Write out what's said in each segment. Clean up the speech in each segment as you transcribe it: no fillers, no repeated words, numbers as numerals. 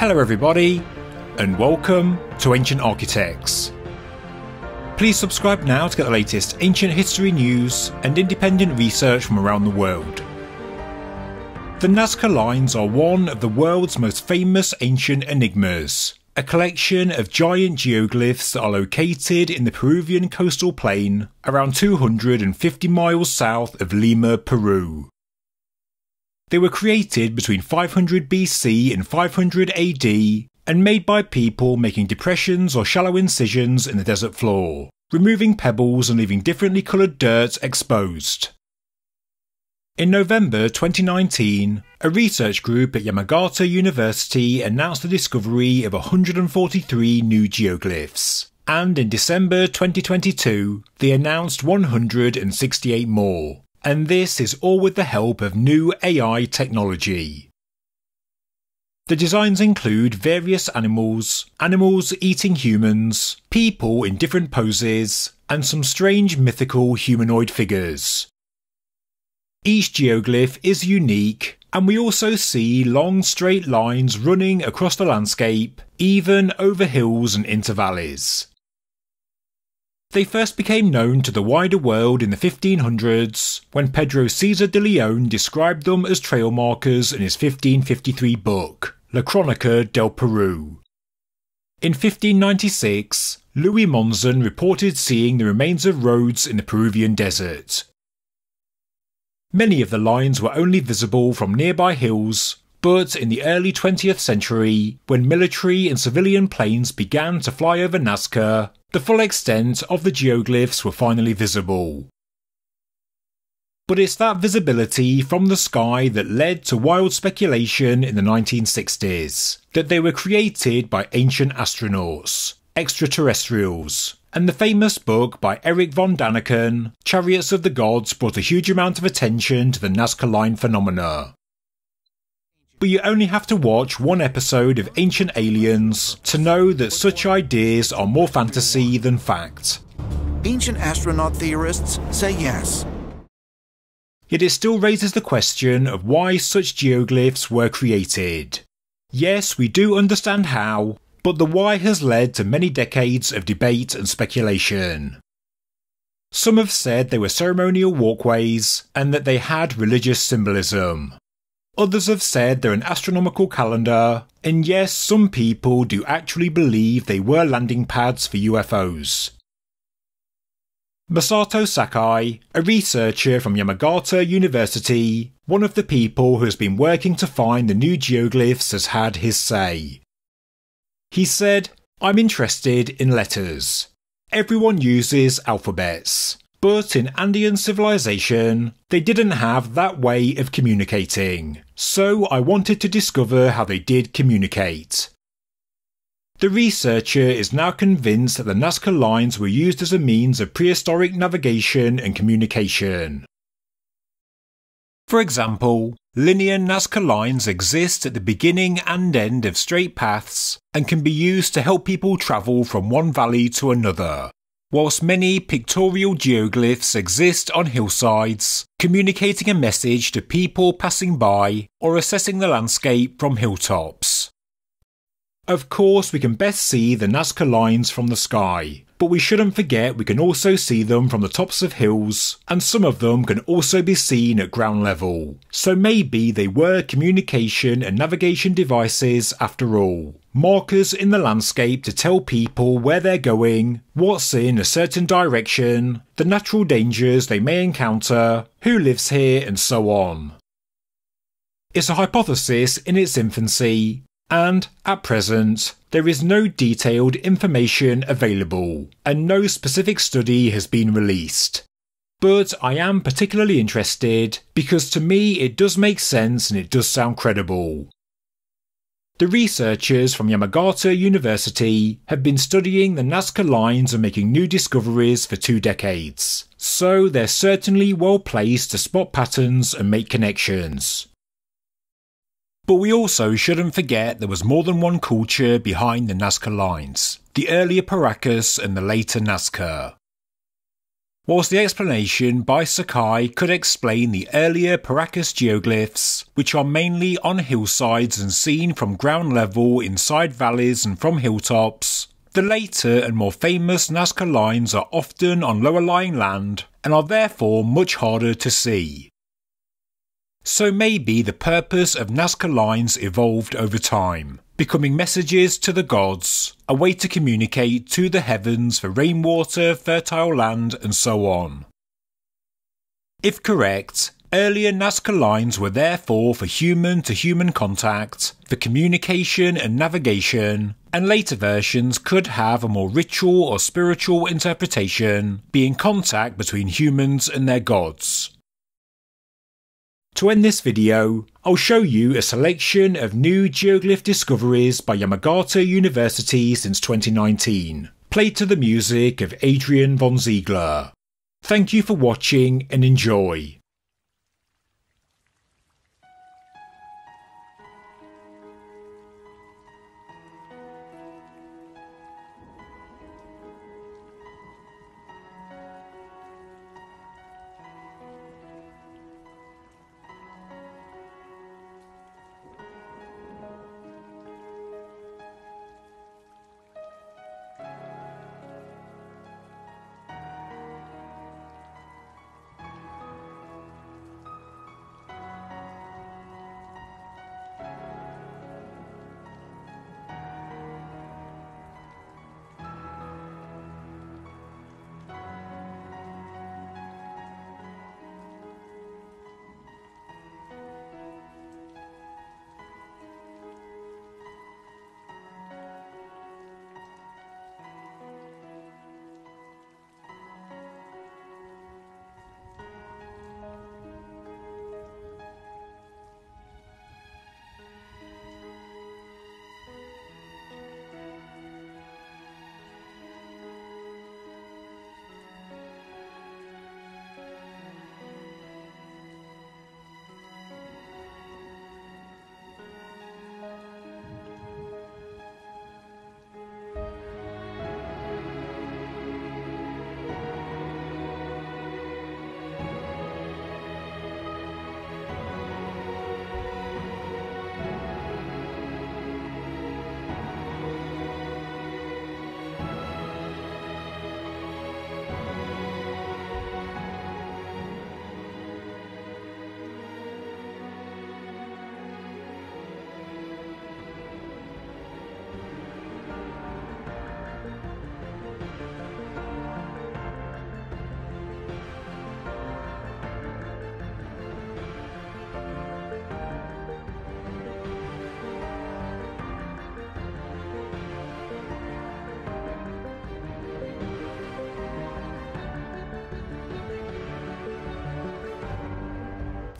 Hello everybody, and welcome to Ancient Architects. Please subscribe now to get the latest ancient history news and independent research from around the world. The Nazca Lines are one of the world's most famous ancient enigmas, a collection of giant geoglyphs that are located in the Peruvian coastal plain around 250 miles south of Lima, Peru. They were created between 500 BC and 500 AD and made by people making depressions or shallow incisions in the desert floor, removing pebbles and leaving differently coloured dirt exposed. In November 2019, a research group at Yamagata University announced the discovery of 143 new geoglyphs, and in December 2022 they announced 168 more. And this is all with the help of new AI technology. The designs include various animals, animals eating humans, people in different poses, and some strange mythical humanoid figures. Each geoglyph is unique, and we also see long straight lines running across the landscape, even over hills and into valleys. They first became known to the wider world in the 1500s, when Pedro Cieza de León described them as trail markers in his 1553 book, La Crónica del Perú. In 1596, Louis Monzon reported seeing the remains of roads in the Peruvian desert. Many of the lines were only visible from nearby hills, but in the early 20th century, when military and civilian planes began to fly over Nazca, the full extent of the geoglyphs were finally visible. But it's that visibility from the sky that led to wild speculation in the 1960s, that they were created by ancient astronauts, extraterrestrials, and the famous book by Erich von Däniken, Chariots of the Gods, brought a huge amount of attention to the Nazca Line phenomena. But you only have to watch one episode of Ancient Aliens to know that such ideas are more fantasy than fact. Ancient astronaut theorists say yes. Yet it still raises the question of why such geoglyphs were created. Yes, we do understand how, but the why has led to many decades of debate and speculation. Some have said they were ceremonial walkways and that they had religious symbolism. Others have said they're an astronomical calendar, and yes, some people do actually believe they were landing pads for UFOs. Masato Sakai, a researcher from Yamagata University, one of the people who has been working to find the new geoglyphs, has had his say. He said, "I'm interested in letters. Everyone uses alphabets. But in Andean civilization, they didn't have that way of communicating, so I wanted to discover how they did communicate." The researcher is now convinced that the Nazca Lines were used as a means of prehistoric navigation and communication. For example, linear Nazca lines exist at the beginning and end of straight paths and can be used to help people travel from one valley to another, whilst many pictorial geoglyphs exist on hillsides, communicating a message to people passing by or assessing the landscape from hilltops. Of course, we can best see the Nazca lines from the sky, but we shouldn't forget we can also see them from the tops of hills, and some of them can also be seen at ground level. So maybe they were communication and navigation devices after all. Markers in the landscape to tell people where they're going, what's in a certain direction, the natural dangers they may encounter, who lives here, and so on. It's a hypothesis in its infancy, and, at present, there is no detailed information available, and no specific study has been released. But I am particularly interested, because to me it does make sense and it does sound credible. The researchers from Yamagata University have been studying the Nazca lines and making new discoveries for 2 decades, so they're certainly well placed to spot patterns and make connections. But we also shouldn't forget there was more than one culture behind the Nazca lines, the earlier Paracas and the later Nazca. whilst the explanation by Sakai could explain the earlier Paracas geoglyphs, which are mainly on hillsides and seen from ground level inside valleys and from hilltops, the later and more famous Nazca lines are often on lower-lying land and are therefore much harder to see. So maybe the purpose of Nazca lines evolved over time, becoming messages to the gods, a way to communicate to the heavens for rainwater, fertile land, and so on. If correct, earlier Nazca lines were therefore for human-to-human contact, for communication and navigation, and later versions could have a more ritual or spiritual interpretation, being contact between humans and their gods. To end this video, I'll show you a selection of new geoglyph discoveries by Yamagata University since 2019, played to the music of Adrian von Ziegler. Thank you for watching and enjoy!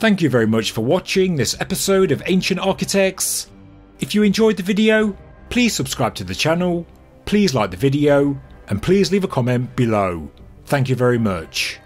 Thank you very much for watching this episode of Ancient Architects. If you enjoyed the video, please subscribe to the channel, please like the video, and please leave a comment below. Thank you very much.